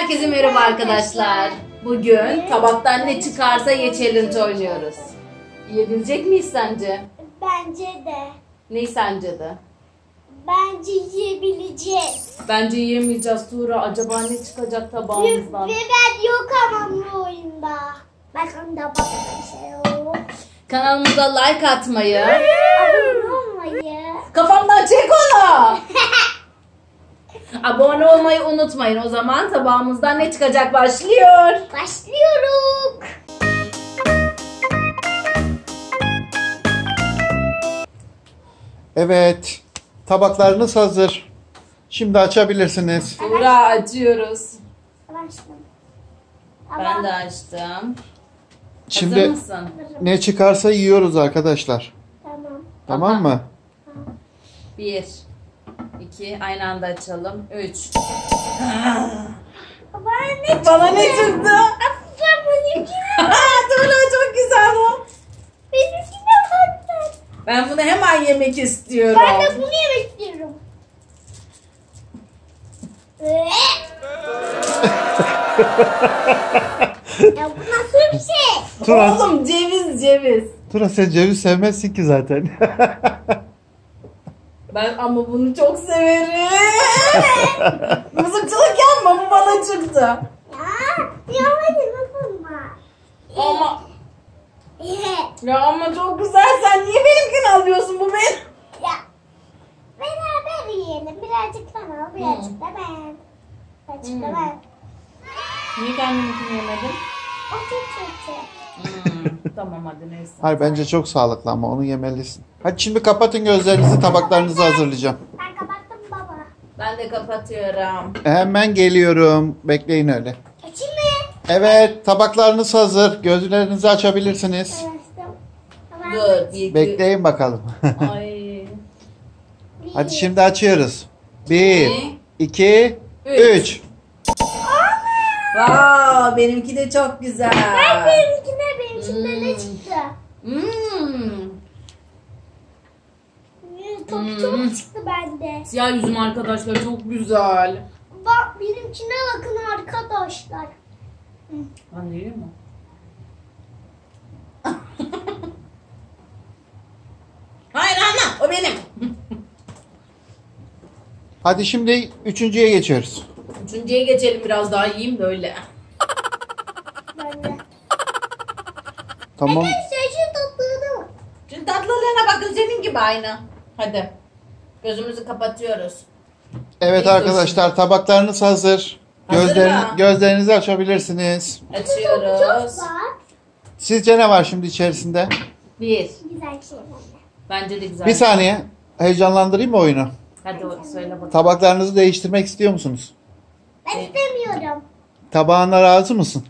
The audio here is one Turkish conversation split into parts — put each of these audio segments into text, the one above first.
Herkese merhaba arkadaşlar. Bugün tabaktan ne çıkarsa ye challenge oynuyoruz. Yiyebilecek miyiz sence? Bence de. Neyi sence de? Bence yiyebileceğiz. Bence yiyemeyeceğiz Tuğra. Acaba ne çıkacak tabağımızdan? Biber yok ama bu oyunda. Bakın da başka bir şey yok. Kanalımıza like atmayı. Abone olmayı. Kafamdan çek onu. Abone olmayı unutmayın. O zaman tabağımızdan ne çıkacak başlıyor. Başlıyoruz. Evet. Tabaklarınız hazır. Şimdi açabilirsiniz. Tuğra açıyoruz. Ben de açtım. Şimdi hazır mısın? Ne çıkarsa yiyoruz arkadaşlar. Tamam mı? Bir. 2 aynı anda açalım. 3. Bana ne çıktı? Doğru, çok güzel o. Benimkine patlar. Ben bunu hemen yemek istiyorum. Ben de bunu yemek istiyorum. Ya bu nasıl bir şey? Tura, oğlum ceviz. Tura sen ceviz sevmezsin ki zaten. Ben ama bunu çok severim. Mızıkçılık yapma, bu bana çıktı. Ama ya ama çok güzel, sen niye benimkini alıyorsun, bu benim? Ya beraber yiyelim, birazcık sana, birazcık da ben. Niye kendininkini yemedin? O çok. Tamam hadi neyse. Hayır bence çok sağlıklı ama onu yemelisin. Hadi şimdi kapatın gözlerinizi, tabaklarınızı hazırlayacağım. Ben kapattım baba. Ben de kapatıyorum. Hemen geliyorum. Bekleyin öyle. Açayım mı? Evet, tabaklarınız hazır. Gözlerinizi açabilirsiniz. Dur. Bekleyin bakalım. Ay. Hadi şimdi açıyoruz. 1, 2, 3. Vav, benimki de çok güzel. Ben benimkine ne çıktı? Çok çıktı bende. Siyah yüzüm arkadaşlar, çok güzel. Bak benimkine bakın arkadaşlar. Ben de yiyeyim mi? Hayır ama o benim. Hadi şimdi üçüncüye geçiyoruz. Üçüncüye geçelim, biraz daha yiyeyim böyle. Tamam. Şu tatlılığına bakın, senin gibi aynı. Hadi. Gözümüzü kapatıyoruz. Evet İyi arkadaşlar dursun. Tabaklarınız hazır. Gözlerinizi açabilirsiniz. Açıyoruz. Sizce ne var şimdi içerisinde? Güzel şey. Bence de güzel. Bir saniye. Heyecanlandırayım mı oyunu? Hadi söyle bakalım. Tabaklarınızı değiştirmek istiyor musunuz? Ben istemiyorum. Tabağına razı mısın?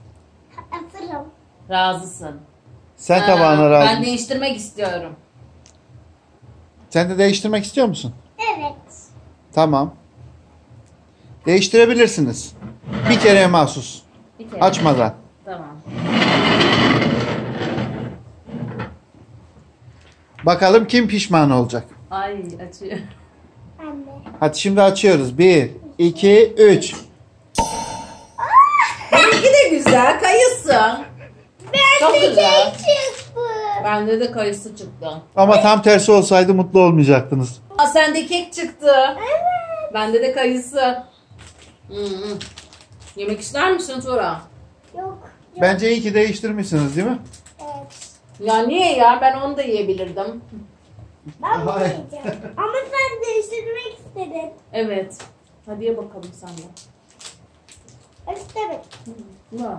Hazırım. Razısın. Sen tabağına razı mısın? Ben değiştirmek istiyorum. Sen de değiştirmek istiyor musun? Evet. Tamam. Değiştirebilirsiniz. Bir kereye mahsus. Bir kere. Açmadan. Tamam. Bakalım kim pişman olacak? Ay açıyor. Anne. Hadi şimdi açıyoruz. 1, 2, 3. Benimki de güzel. Kayısı. Çok güzel. Bende de kayısı çıktı. Ama tam tersi olsaydı mutlu olmayacaktınız. Aa, sende kek çıktı. Evet. Bende de kayısı. Yemek ister misin Tuğra? Yok. Bence iyi ki değiştirmişsiniz değil mi? Evet. Ya niye ya? Ben onu da yiyebilirdim. Ben bunu yiyeceğim. Ama sen değiştirmek istedin. Evet. Hadi ye bakalım sen de. İstemedim. Ya.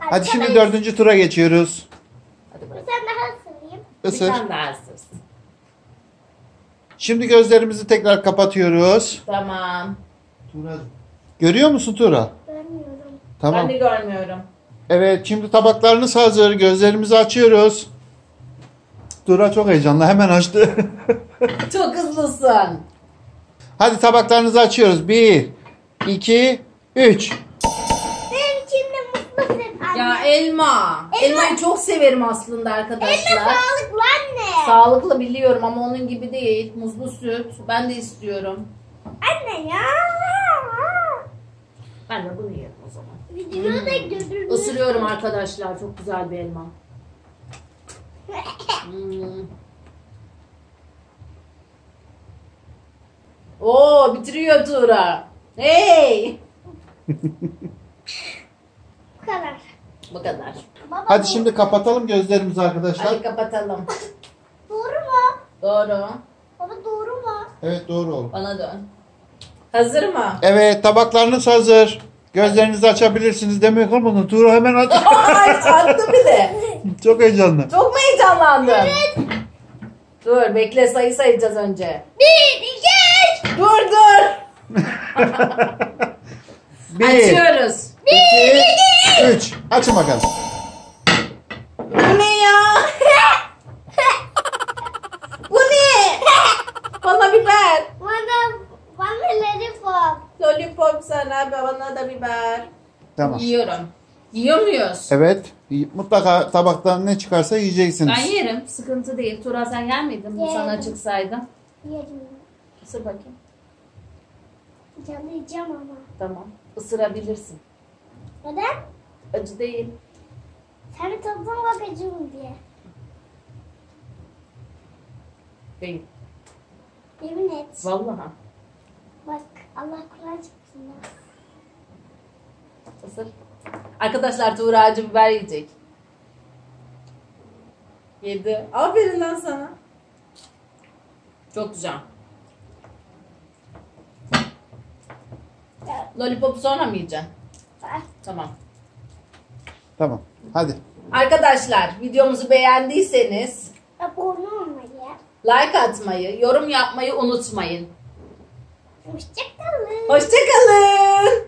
Hadi şimdi 4. tura geçiyoruz. Sen daha ısırayım. Sen daha ısırsın. Şimdi gözlerimizi tekrar kapatıyoruz. Tamam. Tuğra. Görüyor musun Tuğra? Görmüyorum. Tamam. Ben de görmüyorum. Evet, şimdi tabaklarınız hazır. Gözlerimizi açıyoruz. Tuğra çok heyecanlı, hemen açtı. Çok hızlısın. Hadi tabaklarınızı açıyoruz. 1, 2, 3. Benim içimde mutlu anne. Ya elma. Elmayı çok severim aslında arkadaşlar. Elma sağlıklı anne. Sağlıklı biliyorum ama onun gibi değil. Muzlu süt. Ben de istiyorum. Anne ya. Ben de bunu yiyorum o zaman. Videoyu da gördünüz. Isırıyorum arkadaşlar. Çok güzel bir elma. Oo, bitiriyor Tuğra. Hey! Bu kadar. Bu kadar. Baba, hadi şimdi kapatalım gözlerimizi arkadaşlar. Hadi kapatalım. Doğru mu? Doğru. Baba doğru mu? Evet doğru oğlum. Bana dön. Hazır mı? Evet, tabaklarınız hazır. Gözlerinizi açabilirsiniz demek olmadı. Tuğra hemen açtı. Açtı bile. Çok heyecanlı. Çok mu heyecanlandın? Evet. Dur bekle, sayı sayacağız önce. 1, 2, 3. Dur. Açıyoruz. 1, 2, 3. Açın bakalım. Bu ne ya? Bu ne? Bana biber. Bana lollipop. Lollipop sana, bana da biber. Tamam. Yiyorum. Yiyor muyuz? Evet. Mutlaka tabaktan ne çıkarsa yiyeceksiniz. Ben yerim. Sıkıntı değil. Tuğra sen gelmedin mi? Sana çıksaydım. Yerim. Isır bakayım. Canlı yiyeceğim ama. Tamam. Isırabilirsin. Neden? Acı değil. Sen de tadına bak acı mı diye. Değil. Yemin et. Vallahi. Bak Allah Kur'an çıksın. Isır. Arkadaşlar Tuğra acı biber yiyecek. Yedi. Aferin lan sana. Çok güzel. Lollipop sonra mı yiyeceksin? Tamam. Tamam. Hadi. Arkadaşlar videomuzu beğendiyseniz abone olmayı, like atmayı, yorum yapmayı unutmayın. Hoşçakalın. Hoşçakalın.